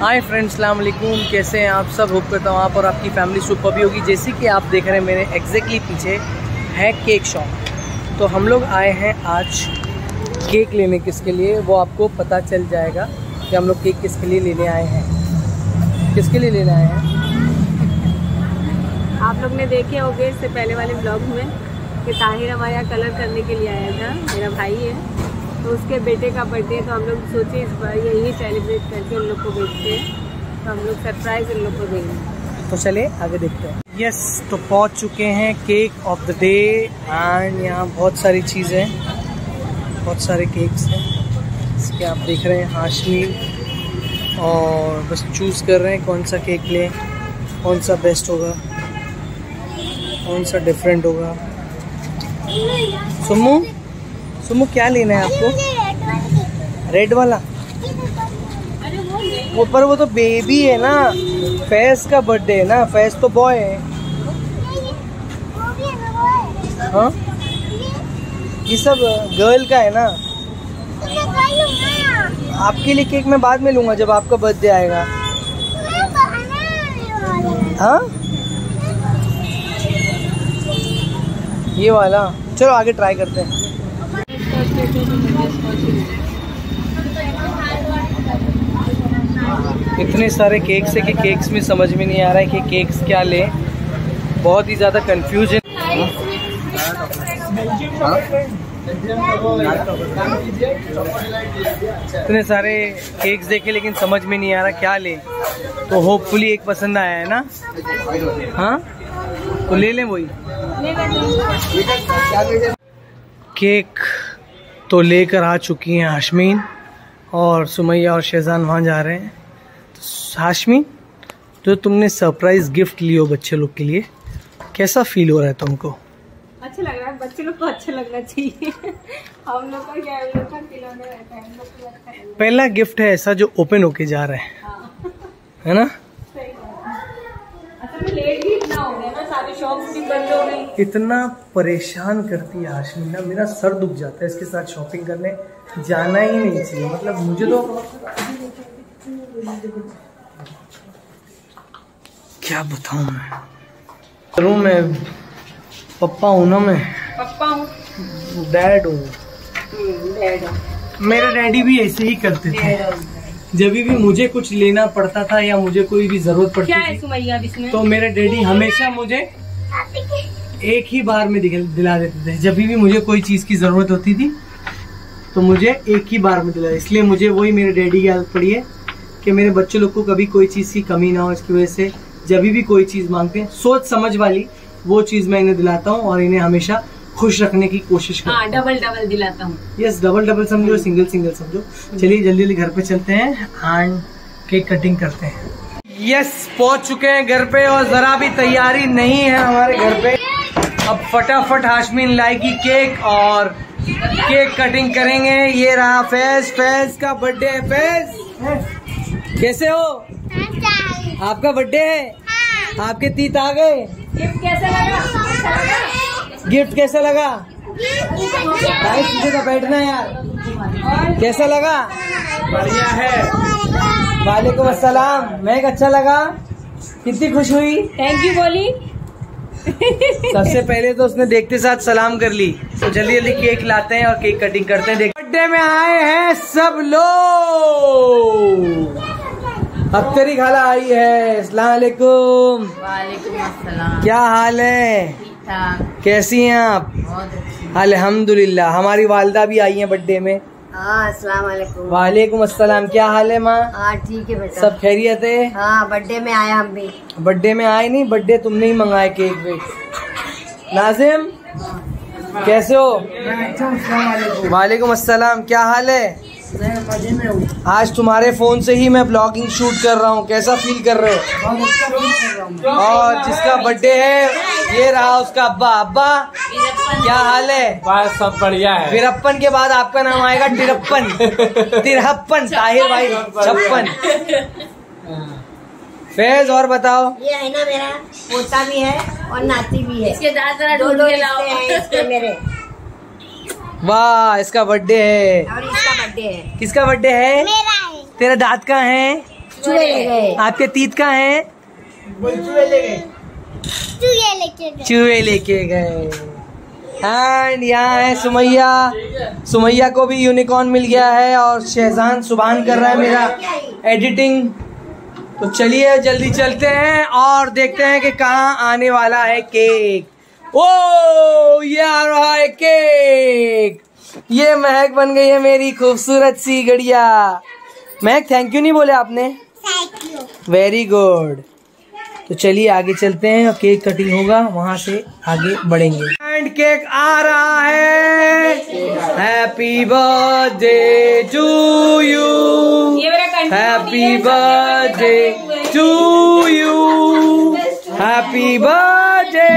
Hi friends, अस्सलाम वालेकुम। कैसे हैं आप सब? होप करता हूँ आप और आपकी फैमिली सुपर भी होगी। जैसे कि आप देख रहे हैं मेरे एग्जैक्टली पीछे है केक शॉप। तो हम लोग आए हैं आज केक लेने, किसके लिए वो आपको पता चल जाएगा कि हम लोग केक किसके लिए लेने आए हैं। किसके लिए लेने आए हैं आप लोग ने देखे होंगे इससे पहले वाले ब्लॉग में कि ताहिर हमारे यहाँ कलर करने के लिए आया था, मेरा भाई है, तो उसके बेटे का बर्थडे है, तो हम लोग सोचे इस बार यही सेलिब्रेट करके उन लोग को भेजते हैं, तो हम लोग सरप्राइज उन लोग को देंगे। तो चले आगे देखते हैं। यस, तो पहुंच चुके हैं cake of the day and यहाँ बहुत सारी चीज़ें, बहुत सारे केक्स हैं इसके आप देख रहे हैं हाशमी, और बस चूज़ कर रहे हैं कौन सा केक लें, कौन सा बेस्ट होगा, कौन सा डिफरेंट होगा। सुमू सुमो, क्या लेना है आपको? रेड वाला? वो पर वो तो बेबी है ना, फैज का बर्थडे है ना, फैज तो बॉय है। हाँ, ये सब गर्ल का है ना। आपके लिए केक मैं बाद में लूँगा जब आपका बर्थडे आएगा। हाँ, ये वाला। चलो आगे ट्राई करते हैं। इतने सारे केक्स है कि केक्स में समझ में नहीं आ रहा है कि केक्स क्या ले, बहुत ही ज़्यादा कंफ्यूजन। इतने सारे केक्स देखे लेकिन समझ में नहीं आ रहा क्या ले, तो होपफुली एक पसंद आया है ना। हाँ, तो ले लें वही केक। तो लेकर आ चुकी हैं हाशमीन, और सुमैया और शहज़ान वहाँ जा रहे हैं। तो हाशमीन, जो तुमने सरप्राइज़ गिफ्ट लियो बच्चे लोग के लिए, कैसा फील हो रहा है तुमको? अच्छा लग रहा है, बच्चे लोग को अच्छा लगना चाहिए। हम लोग का क्या, हम लोग का खिलौना रहता है, हम लोग का पहला गिफ्ट है ऐसा जो ओपन होके जा रहा है। है ना, इतना परेशान करती है हाशमी ना, मेरा सर दुख जाता है इसके साथ शॉपिंग करने जाना ही नहीं चाहिए। मतलब मुझे तो क्या बताऊं मैं, करूँ मैं पप्पा हूँ ना, मैं पप्पा हूँ, डैड हूँ। मेरे डैडी भी ऐसे ही करते थे। जब भी मुझे कुछ लेना पड़ता था या मुझे कोई भी जरूरत पड़ती थी, तो मेरे डैडी हमेशा मुझे एक ही बार में दिला देते थे। जब भी मुझे कोई चीज की जरूरत होती थी तो मुझे एक ही बार में दिला, इसलिए मुझे वही मेरे डैडी की आदत पड़ी है कि मेरे बच्चे लोग को कभी कोई चीज की कमी ना हो। इसकी वजह से जब भी कोई चीज मांगते हैं, सोच समझ वाली वो चीज मैं इन्हें दिलाता हूँ और इन्हें हमेशा खुश रखने की कोशिश करता हूँ। डबल डबल दिलाता हूँ। यस, डबल डबल समझो, सिंगल सिंगल समझो। चलिए जल्दी जल्दी घर पे चलते हैं एंड केक कटिंग करते हैं। यस, पहुँच चुके हैं घर पे और जरा भी तैयारी नहीं है हमारे घर पे। अब फटाफट हाशमीन लाएगी केक और केक कटिंग करेंगे। ये रहा फैज, फैज का बर्थडे है। फैज, कैसे हो? आपका बर्थडे है, आपके तीत आ गए। गिफ्ट कैसा लगा? गाइस पीछे तो बैठना यार। कैसा लगा? बढ़िया है। वालेकुम अस्सलाम। मैं अच्छा लगा? कितनी खुश हुई? थैंक यू बोली। सबसे पहले तो उसने देखते साथ सलाम कर ली। तो जल्दी जल्दी केक लाते हैं और केक कटिंग करते हैं। बर्थडे में आए हैं सब लोग। अब तेरी खाला आई है। अस्सलाम वालेकुम। वालेकुम अस्सलाम। क्या हाल है? कैसी हैं आप? अल्हम्दुलिल्लाह। हमारी वालिदा भी आई हैं बर्थडे में। अस्सलाम वालेकुम। वालेकुम अस्सलाम। क्या हाल है माँ? हाँ ठीक है बेटा। सब खैरियत है? हाँ, बर्थडे में आए हम भी। बर्थडे में आए नहीं, बर्थडे तुमने ही मंगाए केक वेक। नाजिम कैसे हो? अस्सलाम वालेकुम। वालेकुम अस्सलाम। क्या हाल है? मैं मजे में हूँ। आज तुम्हारे फोन से ही मैं ब्लॉगिंग शूट कर रहा हूँ। कैसा फील कर रहे हो? बहुत अच्छा फील कर रहा हूँ। और जिसका बर्थडे है ये रहा उसका अब्बा। अब्बा क्या हाल है? सब बढ़िया है। वीरप्पन के बाद आपका नाम आएगा तिरप्पन। तिरप्पन ताहिर भाई, 56। फैज, और बताओ। ये है ना मेरा पोता भी है और नाती भी है। इसके दादा ढोलो हैं इसके मेरे। वाह, इसका बर्थडे है और इसका बर्थडे है। किसका बर्थडे है? मेरा है। तेरा दाद का है। चूहे ले गए। आपके तीत कहाँ है? चूहे ले गए, चूहे लेके गए, चूहे लेके गए। एंड यहाँ है सुमैया, सुमैया को भी यूनिकॉर्न मिल गया है और शहजान सुभान कर रहा है मेरा एडिटिंग। तो चलिए जल्दी चलते हैं और देखते हैं कि कहाँ आने वाला है केक। ओ ये आ रहा है केक, ये महक बन गई है मेरी खूबसूरत सी गड़िया। महक थैंक यू नहीं बोले आपने? Thank you. Very good. तो चलिए आगे चलते हैं और केक कटिंग होगा, वहाँ से आगे बढ़ेंगे। एंड केक आ रहा है। Happy birthday to you, happy birthday to you, happy birthday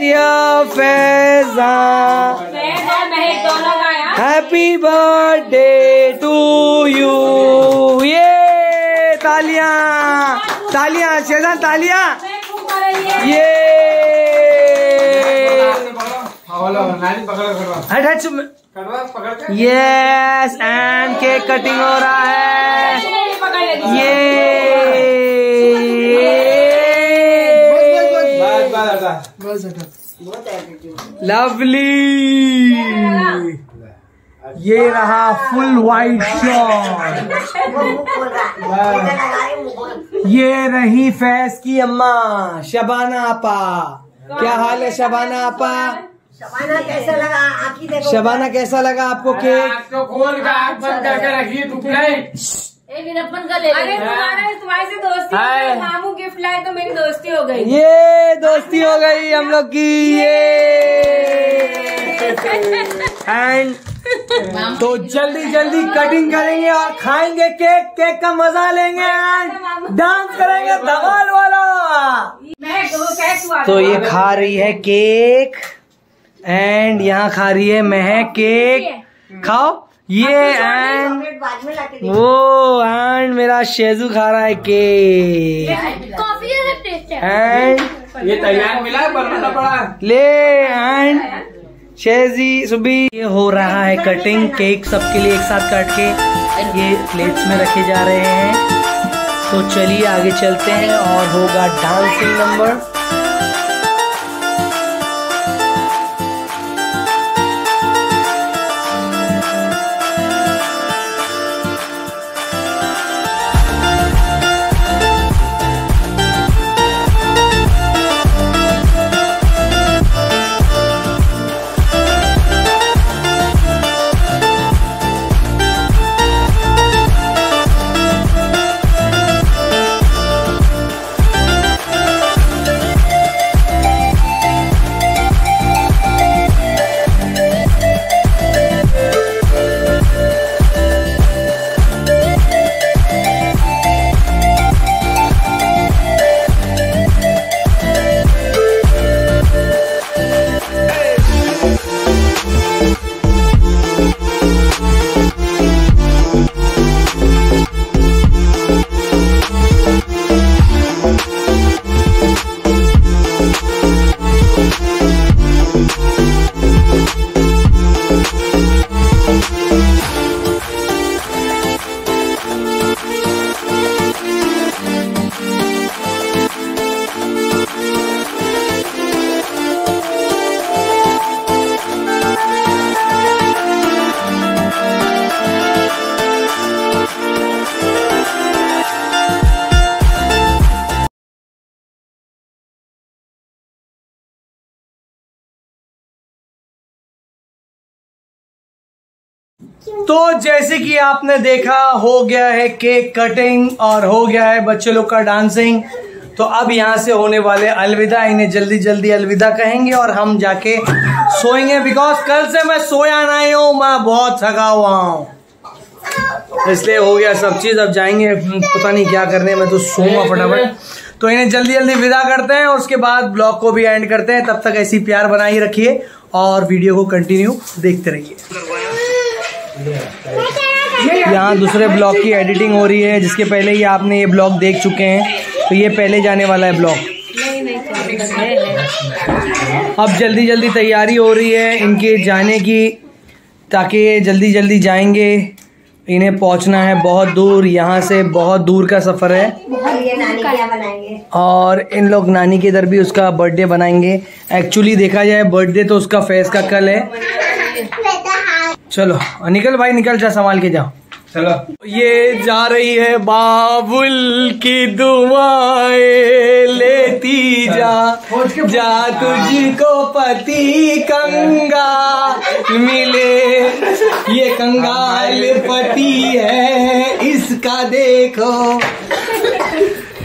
dear Faizan, happy birthday to you. ये तालियां तालियां शहजान तालियां। ये यस एंड केक कटिंग हो रहा है। ये लवली, ये रहा फुल वाइट शॉट। ये रही फैज की अम्मा शबाना आपा। क्या हाल है शबाना आपा? शबाना कैसा लगा आपकी? देखो शबाना कैसा लगा आपको केक? खोल का आग बंद करके रखिए, अरे मामू गिफ्ट लाए तो मेरी दोस्ती हो गई। ये दोस्ती हो गई हम लोग की। एंड तो जल्दी जल्दी कटिंग करेंगे और खाएंगे केक, केक का मजा लेंगे एंड डांस करेंगे धमाल वाला। तो ये खा रही है केक एंड यहाँ खा रही है महक केक। खाओ ये एंड वो एंड मेरा शेजू खा रहा है केक। एंड ये तैयार मिला बनाना पड़ा ले। एंड शेजी सुबी ये हो रहा है कटिंग, केक सबके लिए एक साथ काट के ये प्लेट्स में रखे जा रहे हैं। तो चलिए आगे चलते हैं और होगा डांसिंग नंबर। तो जैसे कि आपने देखा हो गया है केक कटिंग और हो गया है बच्चे लोग का डांसिंग। तो अब यहाँ से होने वाले अलविदा, इन्हें जल्दी जल्दी अलविदा कहेंगे और हम जाके सोएंगे बिकॉज कल से मैं सोया नहीं हूँ, मैं बहुत थका हुआ हूँ, इसलिए हो गया सब चीज़। अब जाएंगे पता नहीं क्या करने, मैं तो सोऊंगा फटाफट। तो इन्हें जल्दी जल्दी विदा करते हैं और उसके बाद ब्लॉग को भी एंड करते हैं। तब तक ऐसी प्यार बनाए रखिए और वीडियो को कंटिन्यू देखते रहिए। यहाँ दूसरे ब्लॉग की एडिटिंग हो रही है, जिसके पहले ही आपने ये ब्लॉग देख चुके हैं, तो ये पहले जाने वाला है ब्लॉग। अब जल्दी जल्दी तैयारी हो रही है इनके जाने की, ताकि जल्दी जल्दी जाएंगे। इन्हें पहुंचना है बहुत दूर, यहाँ से बहुत दूर का सफ़र है। नानी क्या बनाएंगे और इन लोग नानी के इधर भी उसका बर्थडे बनाएंगे। एक्चुअली देखा जाए बर्थडे तो उसका फैज़ का कल है। चलो निकल भाई निकल, जा संभाल के जाओ। चलो ये जा रही है बाबुल की दुआएं लेती जा, जा तुझको पति कंगाल मिले, ये कंगाल पति है इसका देखो।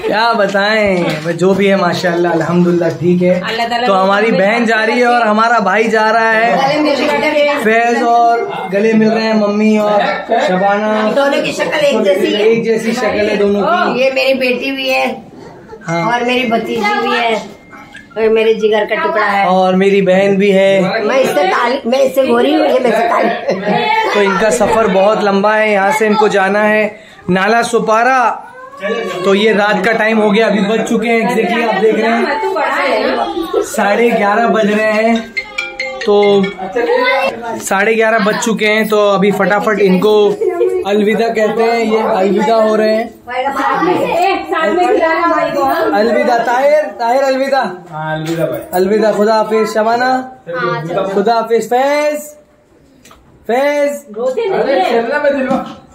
क्या बताएं, जो भी है माशाल्लाह अल्हम्दुलिल्लाह ठीक है। तो हमारी बहन जा रही है और हमारा भाई जा रहा है। फैज और गले मिल रहे हैं मम्मी और शबाना, दोनों की शक्ल एक जैसी शक्ल है दोनों की। ये मेरी बेटी भी है हाँ। और मेरी भतीजी भी है और मेरे जिगर का टुकड़ा है और मेरी बहन भी है। मैं इससे गोरी हूँ, ये मेरे से काली। तो इनका सफर बहुत लंबा है, यहाँ से इनको जाना है नाला सुपारा। तो ये रात का टाइम हो गया, अभी बज चुके हैं एग्जैक्टली आप देख रहे हैं 11:30 बज रहे हैं। तो 11:30 बज चुके हैं तो अभी फटाफट इनको अलविदा कहते हैं। ये अलविदा हो रहे हैं। अलविदा ताहिर, ताहिर अलविदा, अलविदा खुदा हाफिज शबाना, खुदा हाफिज फैज, फैज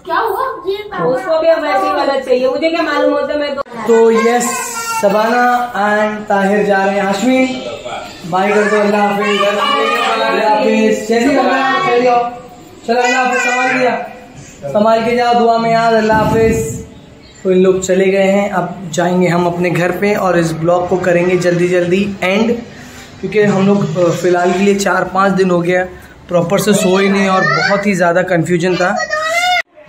क्या हुआ उसको भी गलत चाहिए, मुझे क्या मालूम होता मैं तो। यस शबाना एंड ताहिर जा रहे हैं। हाशमी बाय कर दो, अल्लाह हाफिज, अल्लाह हाफिज। चलो अल्लाह हाफिज, संभाल के जाओ, संभाल के जाओ, दुआ में याद, अल्लाह हाफिज। तो इन लोग चले गए हैं, अब जाएंगे हम अपने घर पे और इस ब्लॉग को करेंगे जल्दी जल्दी एंड, क्योंकि हम लोग फिलहाल के लिए 4-5 दिन हो गया प्रॉपर से सोए नहीं और बहुत ही ज़्यादा कन्फ्यूजन था।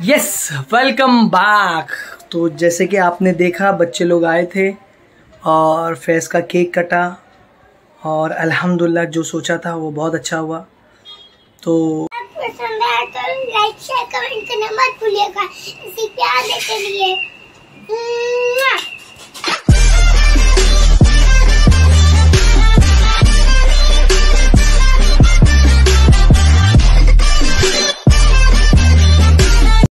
Yes welcome back. तो जैसे कि आपने देखा बच्चे लोग आए थे और फैज़ का केक कटा और अल्हम्दुलिल्लाह जो सोचा था वो बहुत अच्छा हुआ। तो पसंद आया तो लाइक शेयर कमेंट करना मत भूलिएगा, इसी प्यार देने के लिए।